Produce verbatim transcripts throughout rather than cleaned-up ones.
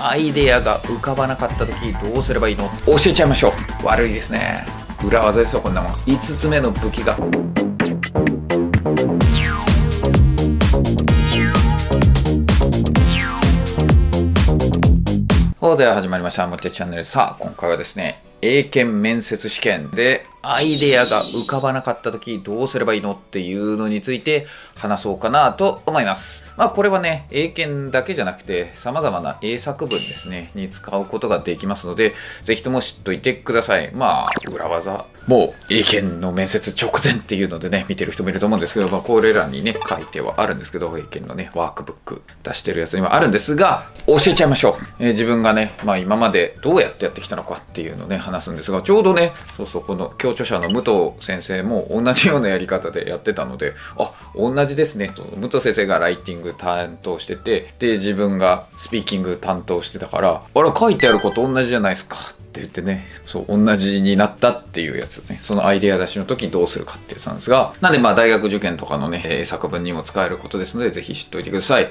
アイデアが浮かばなかった時どうすればいいの？教えちゃいましょう。悪いですね。裏技ですよ、こんなもん。いつつめの武器が。では始まりました。もっちゃチャンネル。さあ、今回はですね、英検面接試験でアイデアが浮かばなかった時どうすればいいのっていうのについて話そうかなと思います。まあこれはね、英検だけじゃなくて様々な英作文ですね、に使うことができますので、ぜひとも知っといてください。まあ、裏技。もう英検の面接直前っていうのでね、見てる人もいると思うんですけど、まあこれらにね、書いてはあるんですけど、英検のね、ワークブック出してるやつにはあるんですが、教えちゃいましょう。えー、自分がね、まあ今までどうやってやってきたのかっていうのね、話すんですが、ちょうどね、そうそう、この教著者の武藤先生も同じようなやり方でやってたので、あ、同じですね。武藤先生がライティング担当してて、で、自分がスピーキング担当してたから、あれ、書いてあること同じじゃないですかって言ってね、そう、同じになったっていうやつね、そのアイデア出しの時にどうするかってやつなんですが、なんでまあ大学受験とかのね、英作文にも使えることですので、ぜひ知っておいてください。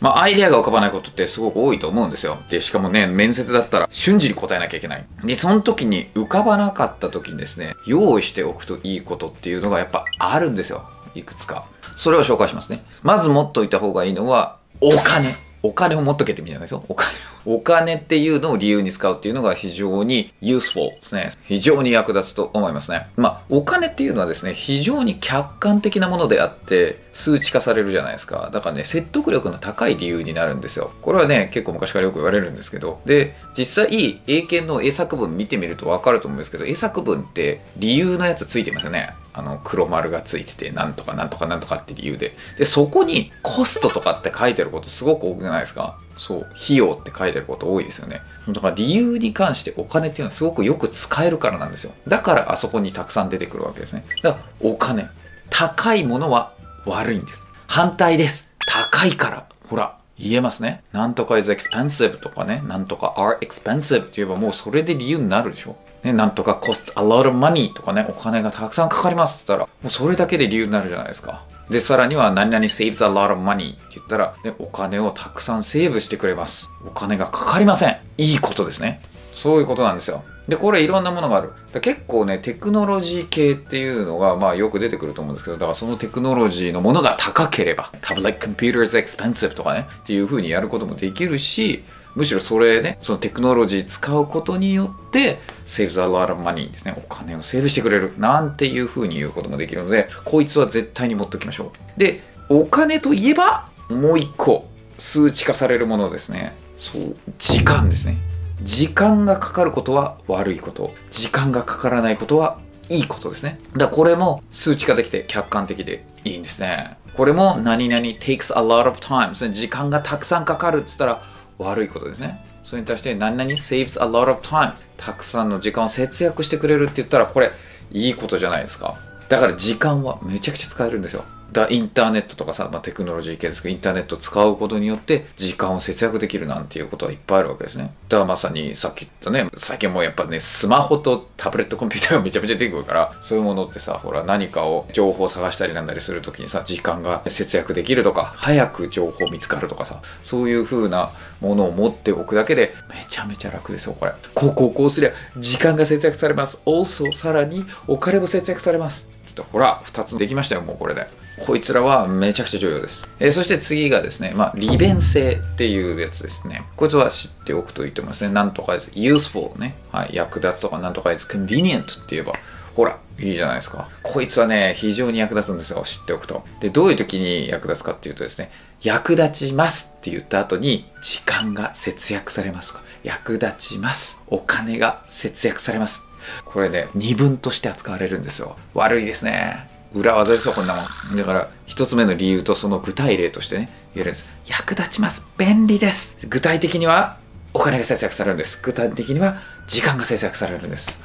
まあ、アイデアが浮かばないことってすごく多いと思うんですよ。で、しかもね、面接だったら瞬時に答えなきゃいけない。で、その時に浮かばなかった時にですね、用意しておくといいことっていうのがやっぱあるんですよ。いくつか。それを紹介しますね。まず持っといた方がいいのは、お金。お金を持っとけって意味じゃないですよ。お金。お金っていうのを理由に使うっていうのが非常に useful ですね。非常に役立つと思いますね。まあ、お金っていうのはですね、非常に客観的なものであって、数値化されるじゃないですか。だからね、説得力の高い理由になるんですよ。これはね、結構昔からよく言われるんですけど。で、実際、英検の英作文見てみるとわかると思うんですけど、英作文って理由のやつついてますよね。あの、黒丸がついてて、なんとかなんとかなんとかって理由で。で、そこにコストとかって書いてることすごく多くないですか？そう、費用って書いてること多いですよね。だから理由に関してお金っていうのはすごくよく使えるからなんですよ。だからあそこにたくさん出てくるわけですね。だからお金。高いものは悪いんです。反対です。高いから。ほら。言えますね。なんとか is expensive とかね。なんとか are expensive って言えばもうそれで理由になるでしょ。ね、なんとか cost a lot of money とかね。お金がたくさんかかりますって言ったら、もうそれだけで理由になるじゃないですか。で、さらには何々 saves a lot of money って言ったら、ね、お金をたくさんセーブしてくれます。お金がかかりません。いいことですね。そういうことなんですよ。で、これいろんなものがある。だ結構ね、テクノロジー系っていうのが、まあよく出てくると思うんですけど、だからそのテクノロジーのものが高ければ、Public Computer is expensive とかね、っていう風にやることもできるし、むしろそれね、そのテクノロジー使うことによって、saves a lot of money ですね。お金をセーブしてくれる。なんていう風に言うこともできるので、こいつは絶対に持っておきましょう。で、お金といえば、もう一個、数値化されるものですね。そう、時間ですね。時間がかかることは悪いこと。時間がかからないことはいいことですね。だからこれも数値化できて客観的でいいんですね。これも何々 takes a lot of time ですね。時間がたくさんかかるって言ったら悪いことですね。それに対して何々 saves a lot of time たくさんの時間を節約してくれるって言ったらこれいいことじゃないですか。だから時間はめちゃくちゃ使えるんですよ。だからインターネットとかさ、まあ、テクノロジー系ですけど、インターネットを使うことによって時間を節約できるなんていうことはいっぱいあるわけですね。だからまさにさっき言ったね、最近もやっぱね、スマホとタブレットコンピューターがめちゃめちゃ出てくるから、そういうものってさ、ほら何かを情報を探したりなんだりするときにさ、時間が節約できるとか、早く情報見つかるとかさ、そういう風なものを持っておくだけでめちゃめちゃ楽ですよ、これ。こうこうこうすりゃ時間が節約されます。also さらにお金も節約されます。ほら、ふたつできましたよ、もうこれで。こいつらはめちゃくちゃ重要です。えー、そして次がですね、まあ、利便性っていうやつですね。こいつは知っておくといいと思いますね。なんとかです。useful ね。はい、役立つとか、なんとかです。convenient って言えば、ほら、いいじゃないですか。こいつはね、非常に役立つんですよ、知っておくと。で、どういう時に役立つかっていうとですね、役立ちますって言った後に、時間が節約されますとか、役立ちます。お金が節約されます。これね、二分として扱われるんですよ。悪いですね。裏技ですよ、こんなもん。だから、一つ目の理由とその具体例としてね、言えるんです。役立ちます。便利です。具体的には、お金が節約されるんです。具体的には、時間が節約されるんです。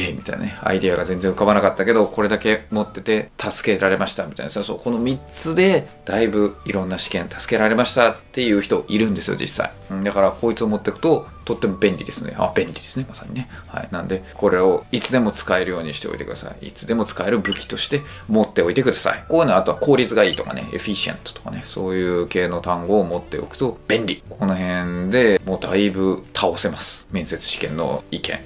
イエーみたいなね、アイデアが全然浮かばなかったけど、これだけ持ってて助けられましたみたいな、そう、このみっつでだいぶいろんな試験助けられましたっていう人いるんですよ、実際。うん、だからこいつを持ってくととっても便利ですね。あ、便利ですね、まさにね。はい。なんで、これをいつでも使えるようにしておいてください。いつでも使える武器として持っておいてください。こういうの、あとは効率がいいとかね、エフィシエントとかね、そういう系の単語を持っておくと便利。この辺でもうだいぶ倒せます。面接試験の意見。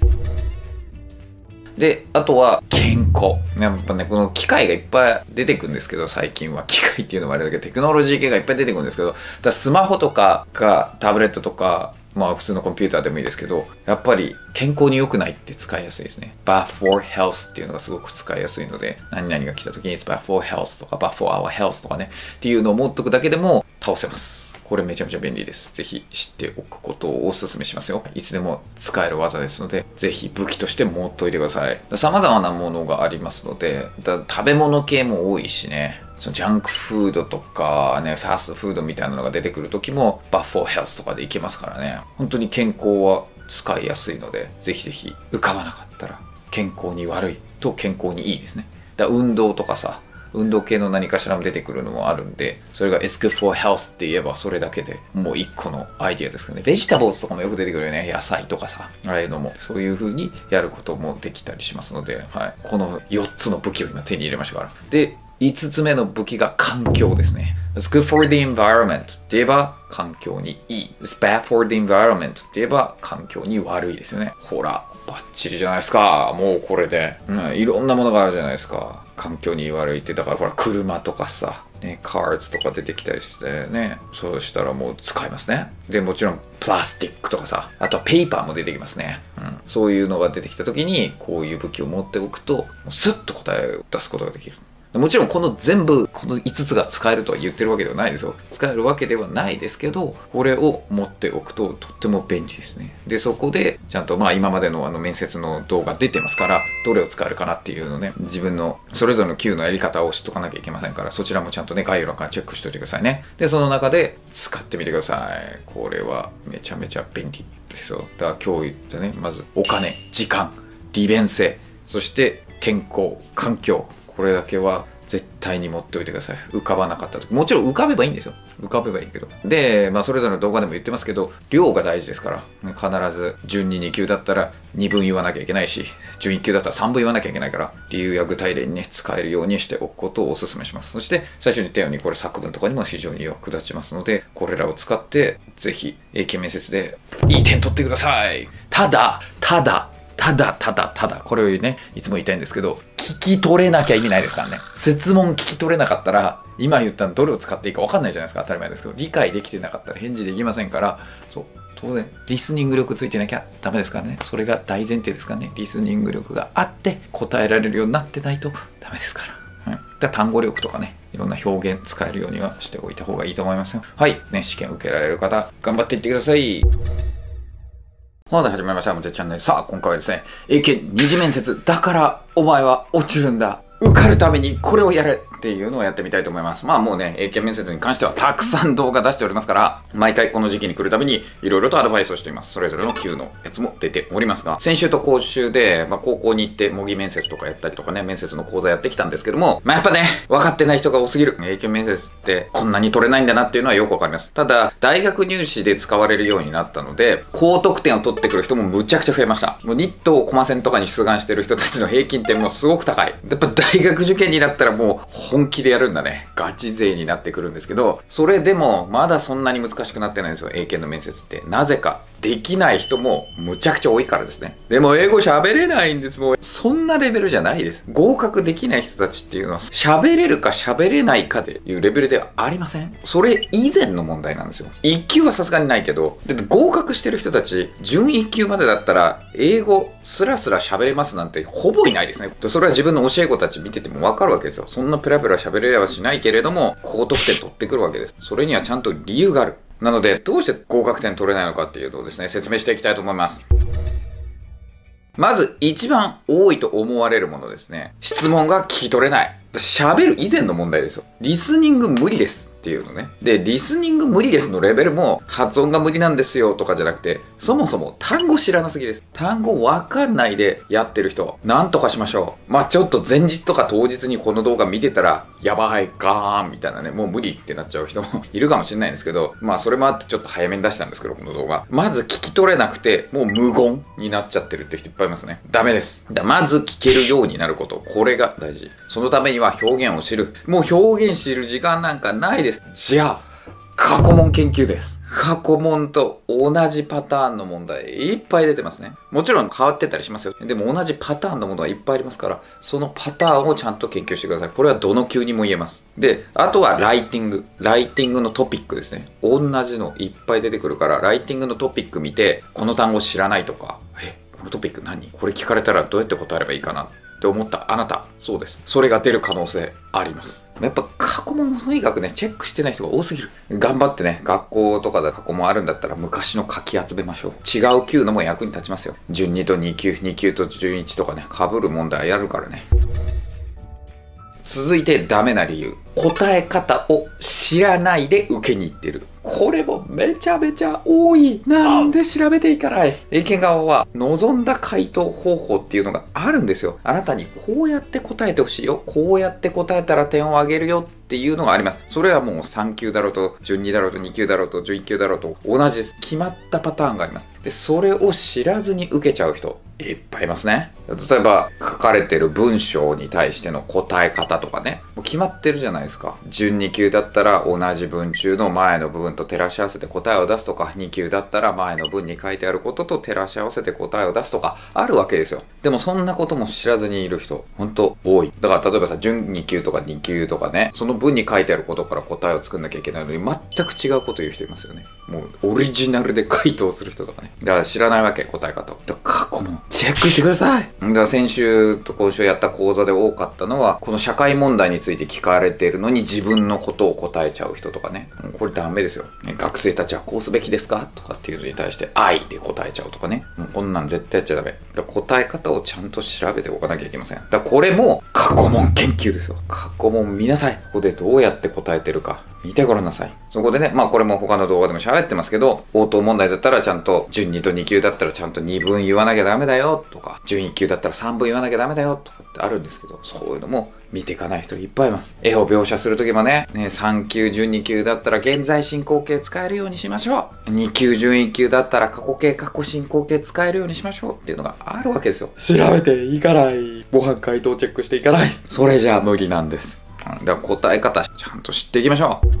で、あとは健康。やっぱね、この機械がいっぱい出てくるんですけど、最近は機械っていうのもあれだけど、テクノロジー系がいっぱい出てくるんですけど、だスマホとかがタブレットとか、まあ普通のコンピューターでもいいですけど、やっぱり健康に良くないって使いやすいですね。Buff for health っていうのがすごく使いやすいので、何々が来た時に Buff for health とか Buff for our health とかね、っていうのを持っとくだけでも倒せます。これめちゃめちゃ便利です。ぜひ知っておくことをお勧めしますよ。いつでも使える技ですので、ぜひ武器として持っといてください。様々なものがありますので、だ食べ物系も多いしね。そのジャンクフードとかね、ファーストフードみたいなのが出てくるときも、バッフォーヘルスとかでいけますからね。本当に健康は使いやすいので、ぜひぜひ浮かばなかったら、健康に悪いと健康にいいですね。だから運動とかさ、運動系の何かしらも出てくるのもあるんで、それが is good for health って言えばそれだけでもう一個のアイディアですよね。ベジタブルとかもよく出てくるよね。野菜とかさ、ああいうのも、そういう風にやることもできたりしますので、はい。このよっつの武器を今手に入れましたから。で、いつつめの武器が環境ですね。It's good for the environment って言えば環境にいい。It's bad for the environment って言えば環境に悪いですよね。ほら、バッチリじゃないですか。もうこれで。うん、いろんなものがあるじゃないですか。環境に悪いって、だからほら、車とかさ、ね、cars とか出てきたりしてね。そうしたらもう使いますね。で、もちろん、プラスティックとかさ、あとはペーパーも出てきますね。うん。そういうのが出てきた時に、こういう武器を持っておくと、スッと答えを出すことができる。もちろんこの全部、このいつつが使えるとは言ってるわけではないですよ。使えるわけではないですけど、これを持っておくととっても便利ですね。で、そこで、ちゃんとまあ今までのあの面接の動画出てますから、どれを使えるかなっていうのね、自分のそれぞれの Q のやり方を知っとかなきゃいけませんから、そちらもちゃんとね、概要欄からチェックしておいてくださいね。で、その中で使ってみてください。これはめちゃめちゃ便利ですよ。だから今日言ったね、まずお金、時間、利便性、そして健康、環境、これだけは絶対に持っておいてください。浮かばなかった時。もちろん浮かべばいいんですよ。浮かべばいいけど。で、まあそれぞれの動画でも言ってますけど、量が大事ですから。必ず順にに級だったらにぶん言わなきゃいけないし、準いっ級だったらさんぶん言わなきゃいけないから、理由や具体例にね、使えるようにしておくことをお勧めします。そして、最初に言ったようにこれ作文とかにも非常に役立ちますので、これらを使って、ぜひ、英検面接でいい点取ってください。ただ、ただ、ただ、ただ、ただ、これをね、いつも言いたいんですけど、聞き取れなきゃ意味ないですからね。設問聞き取れなかったら、今言ったのどれを使っていいか分かんないじゃないですか。当たり前ですけど、理解できてなかったら返事できませんから、そう、当然、リスニング力ついてなきゃダメですからね。それが大前提ですからね。リスニング力があって、答えられるようになってないとダメですから。はい、だ単語力とかね、いろんな表現使えるようにはしておいた方がいいと思いますよ。はい、ね、試験受けられる方、頑張っていってください。本題始まりました。もてチャンネル。さあ、今回はですね、英検二次面接。だから、お前は落ちるんだ。受かるためにこれをやれっていうのをやってみたいと思います。まあもうね、英検面接に関してはたくさん動画出しておりますから、毎回この時期に来るたびにいろいろとアドバイスをしています。それぞれの級のやつも出ておりますが、先週と今週で、まあ高校に行って模擬面接とかやったりとかね、面接の講座やってきたんですけども、まあやっぱね、分かってない人が多すぎる。英検面接ってこんなに取れないんだなっていうのはよくわかります。ただ、大学入試で使われるようになったので、高得点を取ってくる人もむちゃくちゃ増えました。もう日東駒線とかに出願してる人たちの平均点もすごく高い。やっぱ大学受験になったらもう、本気でやるんだね。ガチ勢になってくるんですけど、それでもまだそんなに難しくなってないんですよ。英検の面接って。なぜか。できない人もむちゃくちゃ多いからですね。でも英語喋れないんです。もうそんなレベルじゃないです。合格できない人たちっていうのは喋れるか喋れないかっていうレベルではありません。それ以前の問題なんですよ。いっ級はさすがにないけど、だって合格してる人たち、準いっ級までだったら英語スラスラ喋れますなんてほぼいないですね。それは自分の教え子たち見ててもわかるわけですよ。そんなペラペラ喋れればしないけれども、高得点取ってくるわけです。それにはちゃんと理由がある。なので、どうして合格点取れないのかっていうのをですね、説明していきたいと思います。まず、一番多いと思われるものですね。質問が聞き取れない。喋る以前の問題ですよ。リスニング無理です。ってっていうのね。で、リスニング無理ですのレベルも発音が無理なんですよとかじゃなくて、そもそも単語知らなすぎです。単語わかんないでやってる人、なんとかしましょう。まあちょっと前日とか当日にこの動画見てたら、やばいかーんみたいなね、もう無理ってなっちゃう人もいるかもしれないんですけど、まあそれもあってちょっと早めに出したんですけど、この動画。まず聞き取れなくて、もう無言になっちゃってるって人いっぱいいますね。ダメです。だまず聞けるようになること。これが大事。そのためには表現を知る。もう表現している時間なんかないです。じゃあ、過去問研究です。過去問と同じパターンの問題いっぱい出てますね。もちろん変わってたりしますよ。でも同じパターンのものはいっぱいありますから、そのパターンをちゃんと研究してください。これはどの級にも言えます。で、あとはライティング。ライティングのトピックですね。同じのいっぱい出てくるから、ライティングのトピック見て、この単語知らないとか、え、このトピック何？これ聞かれたらどうやって答えればいいかなって思ったあなた、そうです。それが出る可能性あります。やっぱ過去問もとにかくね、チェックしてない人が多すぎる。頑張ってね、学校とかで過去問あるんだったら昔の書き集めましょう。違う級のも役に立ちますよ。準にとに級、に級とじゅういちとかね、被る問題やるからね。続いてダメな理由。答え方を知らないで受けに行ってる。これもめちゃめちゃ多い。なんで調べていかない？英検側は望んだ回答方法っていうのがあるんですよ。あなたにこうやって答えてほしいよ。こうやって答えたら点を上げるよっていうのがあります。それはもうさん級だろうと、準にだろうと、に級だろうと、じゅういち級だろうと同じです。決まったパターンがあります。で、それを知らずに受けちゃう人いっぱいいますね。例えば書かれてる文章に対しての答え方とかね。もう決まってるじゃないですか。準に級だったら同じ文中の前の部分と照らし合わせて答えを出すとか、に級だったら前の文に書いてあることと照らし合わせて答えを出すとかあるわけですよ。でもそんなことも知らずにいる人ほんと多い。だから例えばさ、準に級とかに級とかね、その文に書いてあることから答えを作んなきゃいけないのに全く違うこと言う人いますよね。もうオリジナルで回答する人とかね。だから知らないわけ、答え方を。だから過去問チェックしてください。だから先週と今週やった講座で多かったのは、この社会問題について聞かれているのに自分のことを答えちゃう人とかね。これダメですよ。学生たちはこうすべきですかとかっていうのに対して愛で答えちゃうとかね。もうこんなん絶対やっちゃダメ。だから答え方をちゃんと調べておかなきゃいけません。だからこれも過去問研究ですよ。過去問見なさい。ここでどうやって答えてるか。見てごらんなさい。そこでね、まあこれも他の動画でも喋ってますけど、応答問題だったらちゃんと、準にとに級だったらちゃんとに文言わなきゃダメだよとか、準いっ級だったらさん文言わなきゃダメだよとかってあるんですけど、そういうのも見ていかない人いっぱいいます。絵を描写するときもね、ねさん級、準に級だったら現在進行形使えるようにしましょう。に級、準いっ級だったら過去形、過去進行形使えるようにしましょうっていうのがあるわけですよ。調べていかない。ご飯回答チェックしていかない。それじゃあ無理なんです。だから答え方ちゃんと知っていきましょう。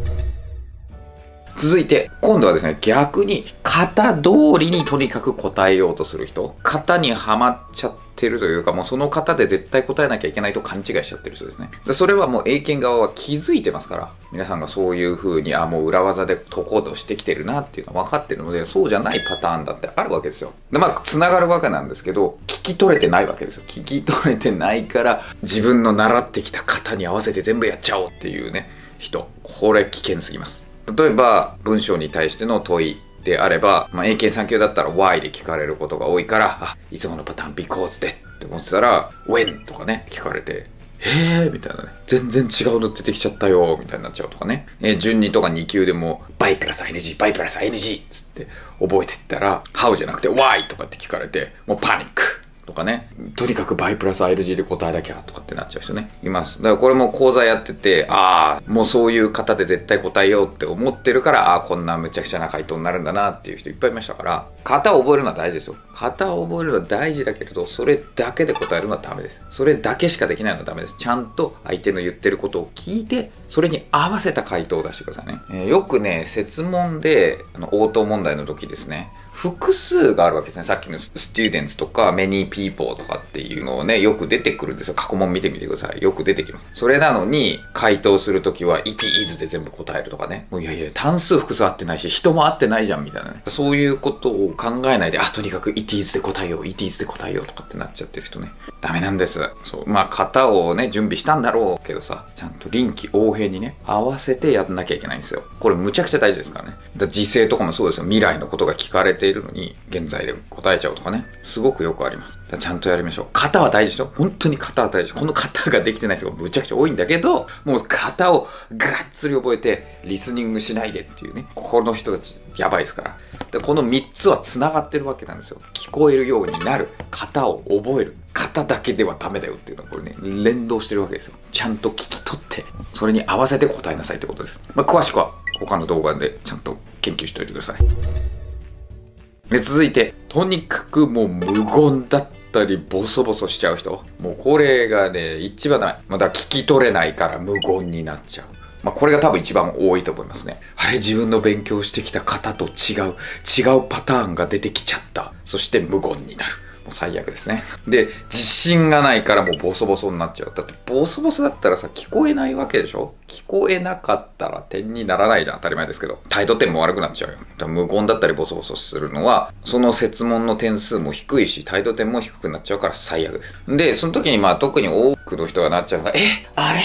続いて今度はですね、逆に型通りにとにかく答えようとする人、型にはまっちゃっててるというか、もうその方で絶対答えなきゃいけないと勘違いしちゃってる人ですね。それはもう英検側は気づいてますから、皆さんがそういう風に、あ、もう裏技で解こうとしてきてるなっていうのは分かってるので、そうじゃないパターンだってあるわけですよ。で、まあ、繋がるわけなんですけど、聞き取れてないわけですよ。聞き取れてないから、自分の習ってきた型に合わせて全部やっちゃおうっていうね、人。これ危険すぎます。例えば、文章に対しての問い。であれば、まあ、英検さん級だったら why で聞かれることが多いから、あ、いつものパターン because でって思ってたら、when とかね、聞かれて、へーみたいなね、全然違うの出てきちゃったよみたいになっちゃうとかね、えー、準にとかに級でも、by プラス エヌジー、by プラス エヌジー っつって覚えてったら、how じゃなくて why とかって聞かれて、もうパニックとかね、とにかく by プラス エヌジー で答えなきゃとかってなっちゃう人ね、います。だからこれも講座やってて、ああ、もうそういう方で絶対答えようって思ってるから、ああ、こんなむちゃくちゃな回答になるんだなっていう人いっぱいいましたから、型を覚えるのは大事ですよ。型を覚えるのは大事だけれど、それだけで答えるのはダメです。それだけしかできないのはダメです。ちゃんと相手の言ってることを聞いて、それに合わせた回答を出してくださいね。えー、よくね、設問で、あの応答問題の時ですね、複数があるわけですね。さっきの students とか many people とかっていうのをね、よく出てくるんですよ。過去問見てみてください。よく出てきます。それなのに、回答するときは it is で全部答えるとかね。もういやいや、単数複数合ってないし、人も合ってないじゃんみたいなね。そういうことを考えないで、あ、とにかく it is で答えよう、it is で答えようとかってなっちゃってる人ね。ダメなんです。そう。まあ、型をね、準備したんだろうけどさ、ちゃんと臨機応変にね、合わせてやんなきゃいけないんですよ。これむちゃくちゃ大事ですからね。だから時勢とかもそうですよ。未来のことが聞かれているのに現在で答えちゃうとかね、すごくよくあります。ちゃんとやりましょう。型は大事でしょ。本当に型は大事。この型ができてない人がむちゃくちゃ多いんだけど、もう型をがっつり覚えてリスニングしないでっていうね、この人たちやばいですから。でこのみっつはつながってるわけなんですよ。聞こえるようになる、型を覚える、型だけではダメだよっていうのはこれね、連動してるわけですよ。ちゃんと聞き取ってそれに合わせて答えなさいってことです。まあ、詳しくは他の動画でちゃんと研究しておいてください。で続いて、とにかくもう無言だったりボソボソしちゃう人、もうこれがね一番ダメ。まだ聞き取れないから無言になっちゃう。まあこれが多分一番多いと思いますね。あれ、自分の勉強してきた方と違う違うパターンが出てきちゃった、そして無言になる、もう最悪ですね。で自信がないからもうボソボソになっちゃう。だってボソボソだったらさ、聞こえないわけでしょ。聞こえなかったら点にならないじゃん、当たり前ですけど。態度点も悪くなっちゃうよ。だから無言だったりボソボソするのはその設問の点数も低いし態度点も低くなっちゃうから最悪です。でその時にまあ特に多くの人がなっちゃうのが、えあれ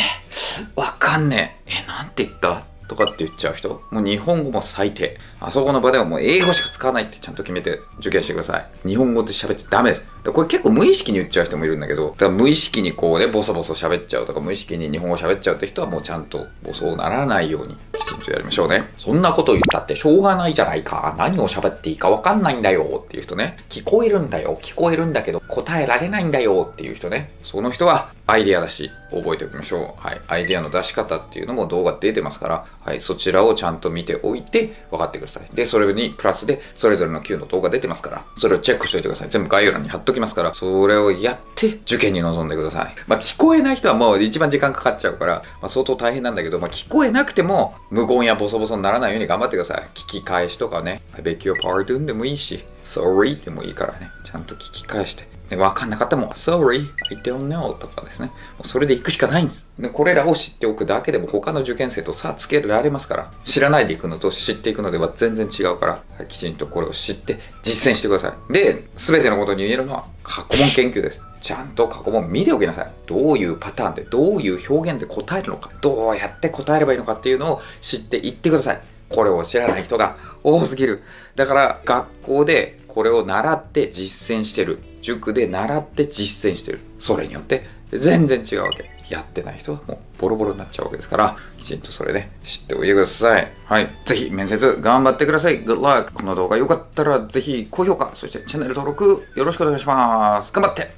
わかんねえ、えなんて言ったとかって言っちゃう人、もう日本語も最低。あそこの場ではもう英語しか使わないってちゃんと決めて受験してください。日本語って喋っちゃダメです。これ結構無意識に言っちゃう人もいるんだけど、だから無意識にこうねボソボソ喋っちゃうとか無意識に日本語喋っちゃうって人はもうちゃんとそうならないようにきちんとやりましょうね。そんなこと言ったってしょうがないじゃないか、何を喋っていいかわかんないんだよっていう人ね、聞こえるんだよ聞こえるんだけど答えられないんだよっていう人ね、その人はアイディア出し覚えておきましょう。はい、アイディアの出し方っていうのも動画出てますから、はい、そちらをちゃんと見ておいて分かってください。でそれにプラスでそれぞれの級の動画出てますから、それをチェックしておいてください。全部概要欄に貼っときますから、それをやって受験に臨んでください。まあ聞こえない人はもう一番時間かかっちゃうから、まあ、相当大変なんだけど、まあ、聞こえなくても無言やボソボソにならないように頑張ってください。聞き返しとかね、I beg your pardon でもいいし Sorry でもいいからね、ちゃんと聞き返してで分かんなかったもん Sorry I don't know とかですね、それで行くしかないんです。でこれらを知っておくだけでも他の受験生と差つけられますから、知らないでいくのと知っていくのでは全然違うから、はい、きちんとこれを知って実践してください。で全てのことに言えるのは過去問研究です。ちゃんと過去問見ておきなさい。どういうパターンでどういう表現で答えるのか、どうやって答えればいいのかっていうのを知っていってください。これを知らない人が多すぎる。だから学校でこれを習って実践してる、塾で習って実践してる、それによって全然違うわけ。やってない人はもうボロボロになっちゃうわけですから、きちんとそれね知っておいてください。はい、ぜひ面接頑張ってください。 Good luck。 この動画良かったらぜひ高評価、そしてチャンネル登録よろしくお願いします。頑張って。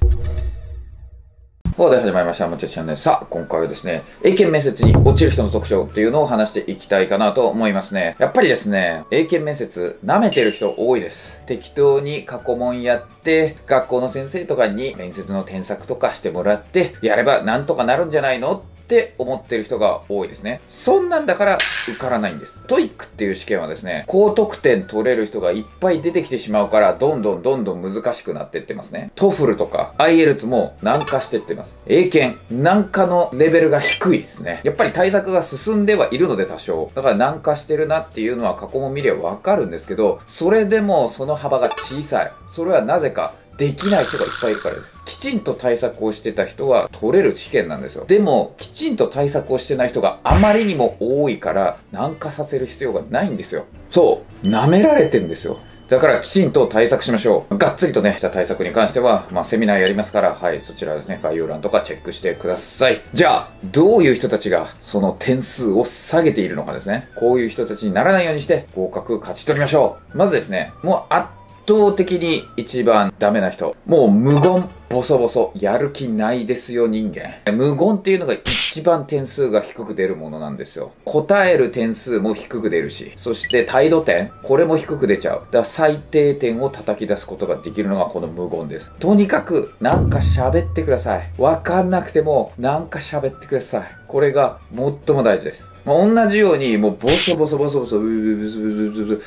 はい、始まりました。もちろんチャンネル。さあ、今回はですね、英検面接に落ちる人の特徴っていうのを話していきたいかなと思いますね。やっぱりですね、英検面接、舐めてる人多いです。適当に過去問やって、学校の先生とかに面接の添削とかしてもらって、やればなんとかなるんじゃないのって思ってる人が多いですね。そんなんだから受からないんです。トイックっていう試験はですね、高得点取れる人がいっぱい出てきてしまうから、どんどんどんどん難しくなってってますね。トフルとか アイエルツ も難化してってます。英検難化のレベルが低いですね。やっぱり対策が進んではいるので多少、だから難化してるなっていうのは過去も見ればわかるんですけど、それでもその幅が小さい。それはなぜかできない人がいっぱいいるからです。きちんと対策をしてた人は取れる試験なんですよ。でもきちんと対策をしてない人があまりにも多いから難化させる必要がないんですよ。そう、舐められてんですよ。だからきちんと対策しましょう。がっつりとね、した対策に関しては、まあセミナーやりますから、はい、そちらですね、概要欄とかチェックしてください。じゃあ、どういう人たちがその点数を下げているのかですね。こういう人たちにならないようにして合格勝ち取りましょう。まずですね、もうあ圧倒的に一番ダメな人、もう無言ボソボソやる気ないですよ人間。無言っていうのが一番点数が低く出るものなんですよ。答える点数も低く出るし、そして態度点、これも低く出ちゃう。だから最低点を叩き出すことができるのがこの無言です。とにかくなんか喋ってください。わかんなくてもなんか喋ってください。これが最も大事です。同じようにもうボソボソボソボソ聞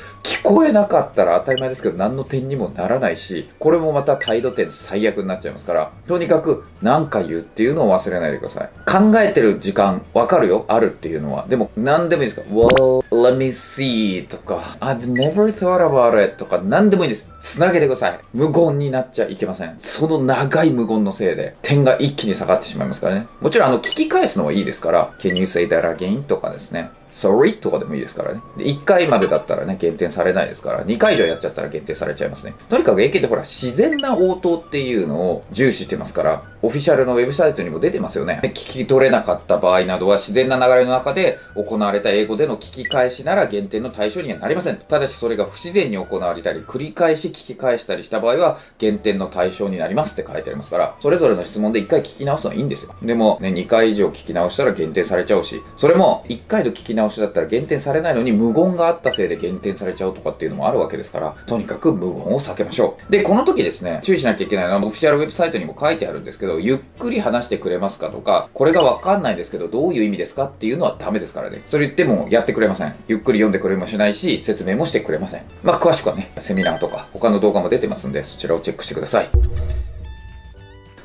こえなかったら当たり前ですけど何の点にもならないし、これもまた態度点最悪になっちゃいますから、とにかく何か言うっていうのを忘れないでください。考えてる時間わかるよ、あるっていうのは。でも何でもいいですから Well, let me see とか I've never thought about it とか何でもいいです。つなげてください。無言になっちゃいけません。その長い無言のせいで点が一気に下がってしまいますからね。もちろんあの聞き返すのはいいですから Can you say that again とかですね。sorry とかでもいいですからね。でいっかいまでだったらね、減点されないですから、にかい以上やっちゃったら減点されちゃいますね。とにかく英検ってほら、自然な応答っていうのを重視してますから、オフィシャルのウェブサイトにも出てますよね。で聞き取れなかった場合などは、自然な流れの中で行われた英語での聞き返しなら減点の対象にはなりません。ただしそれが不自然に行われたり、繰り返し聞き返したりした場合は、減点の対象になりますって書いてありますから、それぞれの質問でいっかい聞き直すのはいいんですよ。でもね、にかい以上聞き直したら減点されちゃうし、それもいっかいの聞き直しだったら減点されないのに無言があったせいで減点されちゃうとかっていうのもあるわけですから、とにかく無言を避けましょう。でこの時ですね、注意しなきゃいけないのは、オフィシャルウェブサイトにも書いてあるんですけど、ゆっくり話してくれますかとか、これがわかんないですけどどういう意味ですかっていうのはダメですからね。それ言ってもやってくれません。ゆっくり読んでくれもしないし、説明もしてくれません。まあ詳しくはね、セミナーとか他の動画も出てますんで、そちらをチェックしてください。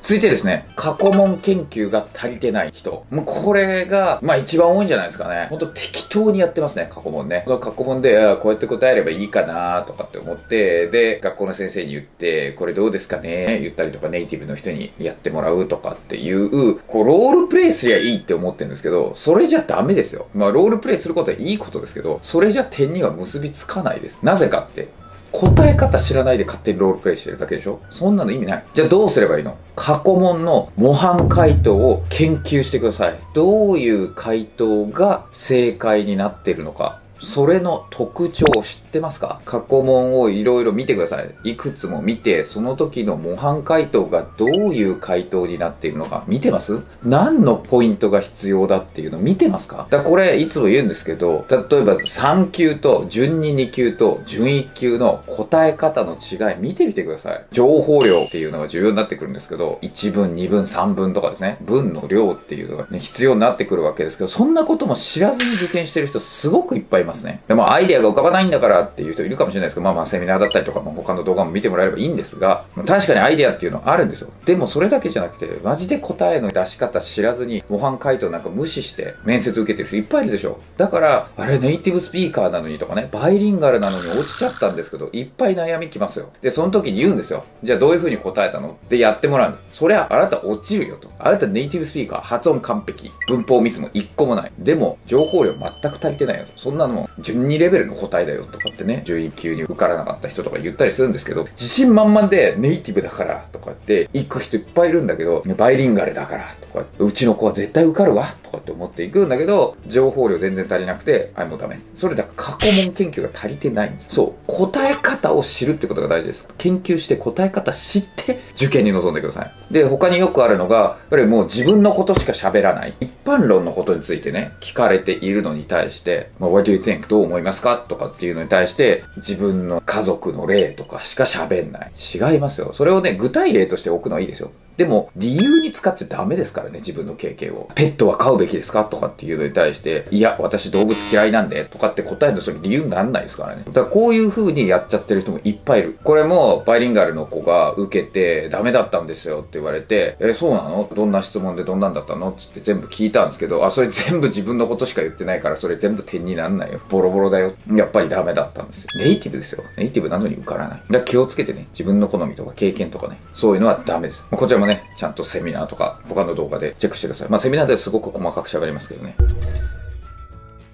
続いてですね、過去問研究が足りてない人。もうこれが、まあ一番多いんじゃないですかね。ほんと適当にやってますね、過去問ね。その過去問で、あこうやって答えればいいかなとかって思って、で、学校の先生に言って、これどうですかね言ったりとか、ネイティブの人にやってもらうとかっていう、こう、ロールプレイすりゃいいって思ってるんですけど、それじゃダメですよ。まあロールプレイすることはいいことですけど、それじゃ点には結びつかないです。なぜかって。答え方知らないで勝手にロールプレイしてるだけでしょ。そんなの意味ない。じゃあどうすればいいの？過去問の模範解答を研究してください。どういう回答が正解になっているのか。それの特徴を知ってますか？過去問をいろいろ見てください。いくつも見て、その時の模範解答がどういう回答になっているのか見てます？何のポイントが必要だっていうの見てますか？だからこれいつも言うんですけど、例えばさん級と順にに級と準いち級の答え方の違い見てみてください。情報量っていうのが重要になってくるんですけど、いちぶん、にぶん、さんぶんとかですね、文の量っていうのが、ね、必要になってくるわけですけど、そんなことも知らずに受験してる人すごくいっぱいいます。でもアイデアが浮かばないんだからっていう人いるかもしれないですけど、まあまあセミナーだったりとか、まあ、他の動画も見てもらえればいいんですが、確かにアイデアっていうのはあるんですよ。でもそれだけじゃなくて、マジで答えの出し方知らずに模範解答なんか無視して面接受けてる人いっぱいいるでしょ。だから、あれネイティブスピーカーなのにとかね、バイリンガルなのに落ちちゃったんですけど、いっぱい悩みきますよ。で、その時に言うんですよ。じゃあどういう風に答えたのでやってもらうの。そりゃあなた落ちるよと。あなたネイティブスピーカー発音完璧。文法ミスも一個もない。でも情報量全く足りてないよと。そんなのも順にレベルの答えだよとかってね、じゅういち級に受からなかった人とか言ったりするんですけど、自信満々でネイティブだからとかって行く人いっぱいいるんだけど、バイリンガルだからとか、うちの子は絶対受かるわとかって思っていくんだけど、情報量全然足りなくて、あ、もうダメ。それだから過去問研究が足りてないんです。そう、答え方を知るってことが大事です。研究して答え方知って受験に臨んでください。で、他によくあるのが、やっぱりもう自分のことしか喋らない。一般論のことについてね、聞かれているのに対して、まあ、What do you think？ どう思いますかとかっていうのに対して、自分の家族の例とかしか喋んない。違いますよ。それをね、具体例として置くのはいいですよ。でも、理由に使っちゃダメですからね、自分の経験を。ペットは飼うべきですかとかっていうのに対して、いや、私動物嫌いなんで、とかって答えのそれ理由になんないですからね。だからこういう風にやっちゃってる人もいっぱいいる。これも、バイリンガルの子が受けて、ダメだったんですよって言われて、え、そうなの？どんな質問でどんなんだったの？つって全部聞いたんですけど、あ、それ全部自分のことしか言ってないから、それ全部点になんないよ。ボロボロだよ。やっぱりダメだったんですよ。ネイティブですよ。ネイティブなのに受からない。だから気をつけてね、自分の好みとか経験とかね、そういうのはダメです。こちらもね、ちゃんとセミナーとか他の動画でチェックしてください。まあセミナーではすごく細かく喋りますけどね。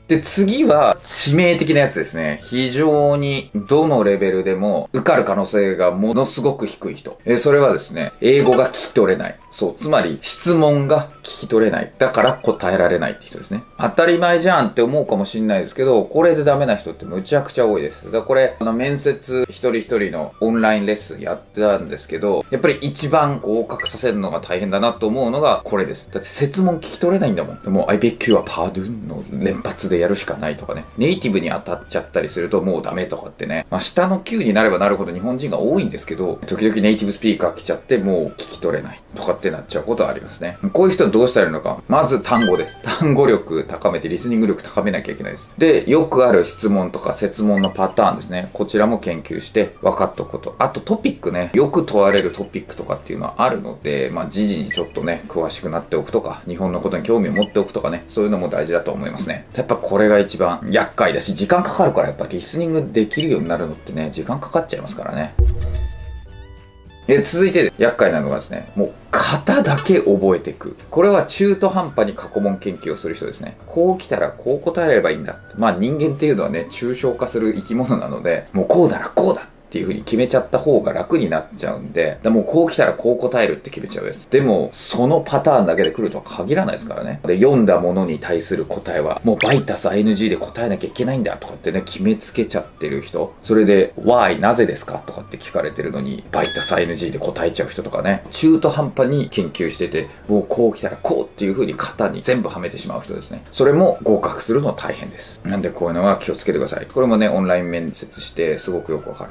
で、次は致命的なやつですね。非常にどのレベルでも受かる可能性がものすごく低い人。え、それはですね、英語が聞き取れない。そう、つまり質問が聞き取れない。だから答えられないって人ですね。当たり前じゃんって思うかもしれないですけど、これでダメな人ってむちゃくちゃ多いです。だからこれ、あの面接一人一人のオンラインレッスンやってたんですけど、やっぱり一番合格させるのが大変だなと思うのがこれです。だって設問聞き取れないんだもん。でも、I beg you a pardon の連発でやるしかないとかね。ネイティブに当たっちゃったりするともうダメとかってね。まあ下の級になればなるほど日本人が多いんですけど、時々ネイティブスピーカー来ちゃってもう聞き取れないとかってってなっちゃうことはありますね。こういう人はどうしたらいいのか。まず単語です。単語力高めてリスニング力高めなきゃいけないです。で、よくある質問とか設問のパターンですね。こちらも研究して分かっておくこと。あとトピックね。よく問われるトピックとかっていうのはあるので、まあ時事にちょっとね、詳しくなっておくとか、日本のことに興味を持っておくとかね、そういうのも大事だと思いますね。やっぱこれが一番厄介だし、時間かかるからやっぱリスニングできるようになるのってね、時間かかっちゃいますからね。え続いて厄介なのがですね、もう型だけ覚えていく。これは中途半端に過去問研究をする人ですね。こう来たらこう答えればいいんだ。まあ人間っていうのはね、抽象化する生き物なので、もうこうだらこうだっていう風に決めちゃった方が楽になっちゃうんで、だもうこう来たらこう答えるって決めちゃうです。でも、そのパターンだけで来るとは限らないですからね。で、読んだものに対する答えは、もうバイタス アイエヌジー で答えなきゃいけないんだとかってね、決めつけちゃってる人。それで、why なぜですかとかって聞かれてるのに、バイタス アイエヌジー で答えちゃう人とかね、中途半端に研究してて、もうこう来たらこうっていう風に型に全部はめてしまう人ですね。それも合格するのは大変です。なんでこういうのは気をつけてください。これもね、オンライン面接してすごくよくわかる。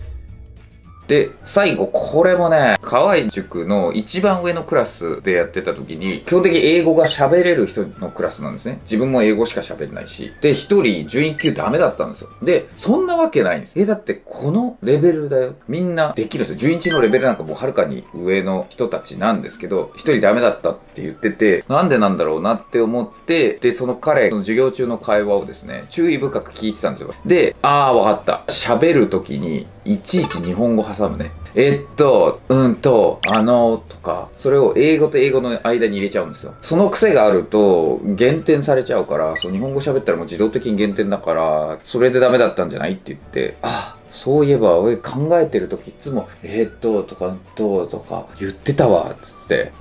で、最後、これもね、河合塾の一番上のクラスでやってた時に、基本的に英語が喋れる人のクラスなんですね。自分も英語しか喋れないし。で、一人準一級ダメだったんですよ。で、そんなわけないんです。え、だってこのレベルだよ。みんなできるんですよ。準一のレベルなんかもうはるかに上の人たちなんですけど、一人ダメだったって言ってて、なんでなんだろうなって思って、で、その彼、その授業中の会話をですね、注意深く聞いてたんですよ。で、あーわかった。喋る時に、いちいち日本語挟むね。えっと、うんと、あのとか、それを英語と英語の間に入れちゃうんですよ。その癖があると、減点されちゃうから、そう、日本語喋ったらもう自動的に減点だから、それでダメだったんじゃないって言って、あ、そういえば、俺考えてるときいつも、えっと、とか、うんと、とか、言ってたわ。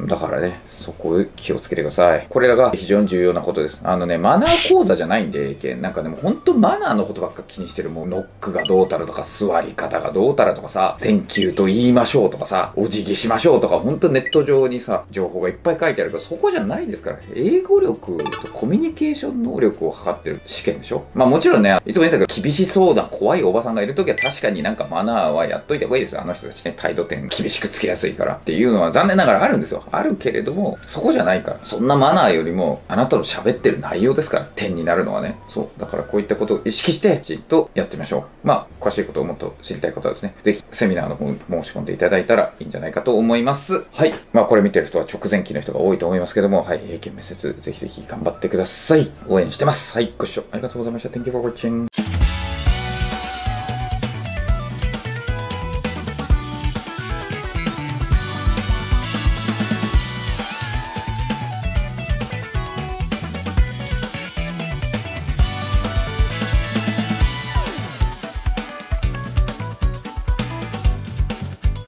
だからね、そこを気をつけてください。これらが非常に重要なことです。あのね、マナー講座じゃないんで、英検。なんかね、もうほんとマナーのことばっか気にしてる。もうノックがどうたらとか、座り方がどうたらとかさ、Thank you と言いましょうとかさ、お辞儀しましょうとか、ほんとネット上にさ、情報がいっぱい書いてあるけど、そこじゃないですから。英語力とコミュニケーション能力を測ってる試験でしょ？まあもちろんね、いつも言ったけど、厳しそうな怖いおばさんがいるときは確かになんかマナーはやっといた方がいいですよ。あの人たちね、態度点厳しくつけやすいからっていうのは残念ながらあるんです。あるけれども、そこじゃないから。そんなマナーよりも、あなたの喋ってる内容ですから、点になるのはね。そう。だからこういったことを意識して、じっとやってみましょう。まあ、詳しいことをもっと知りたい方はですね、ぜひセミナーの方に申し込んでいただいたらいいんじゃないかと思います。はい。まあ、これ見てる人は直前期の人が多いと思いますけども、はい。英検面接、ぜひぜひ頑張ってください。応援してます。はい。ご視聴ありがとうございました。Thank you for watching.